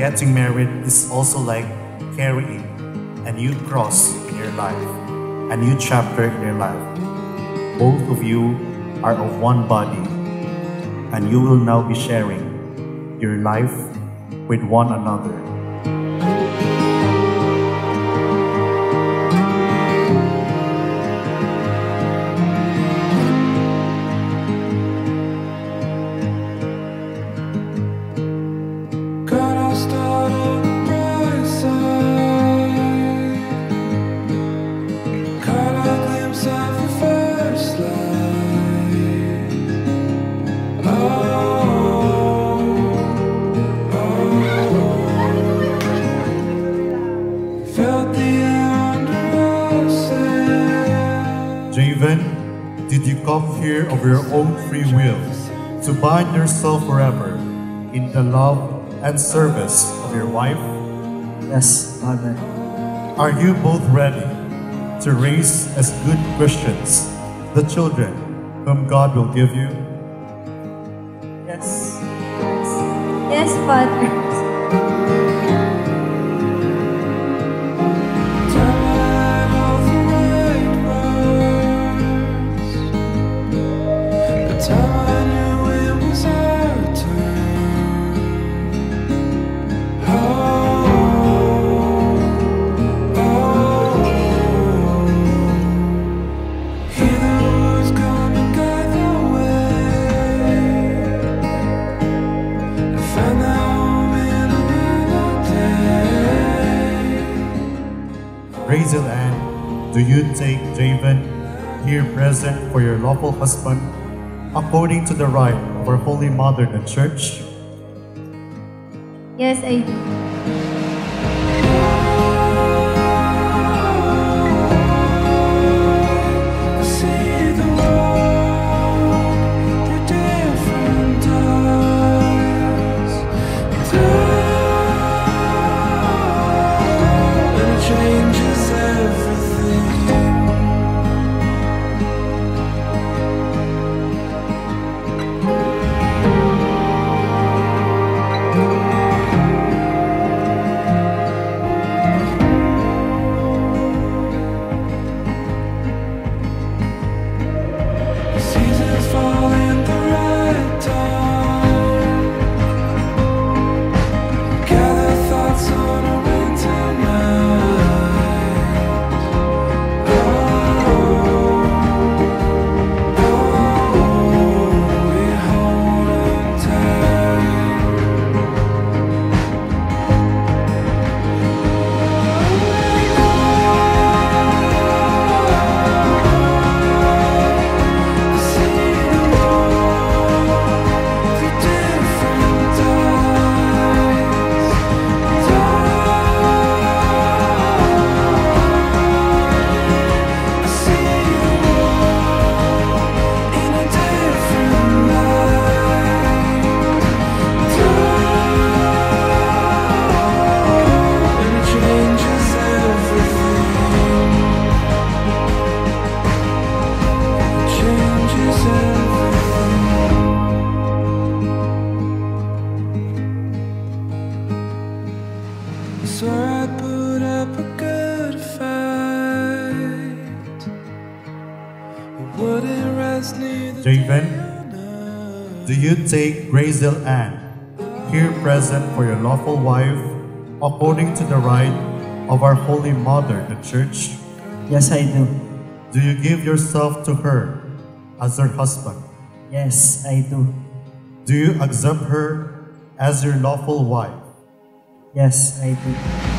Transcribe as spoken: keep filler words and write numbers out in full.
Getting married is also like carrying a new cross in your life, a new chapter in your life. Both of you are of one body, and you will now be sharing your life with one another. Did you come here of your own free will to bind yourself forever in the love and service of your wife? Yes, Father. Are you both ready to raise as good Christians the children whom God will give you? Yes. Yes, yes, Father. Graziel Anne, do you take David here present for your lawful husband, according to the right of our Holy Mother, the Church? Yes, I do. Jei, do you take Graziel Anne here present for your lawful wife, according to the right of our Holy Mother, the Church? Yes, I do. Do you give yourself to her as her husband? Yes, I do. Do you accept her as your lawful wife? Yes, I do.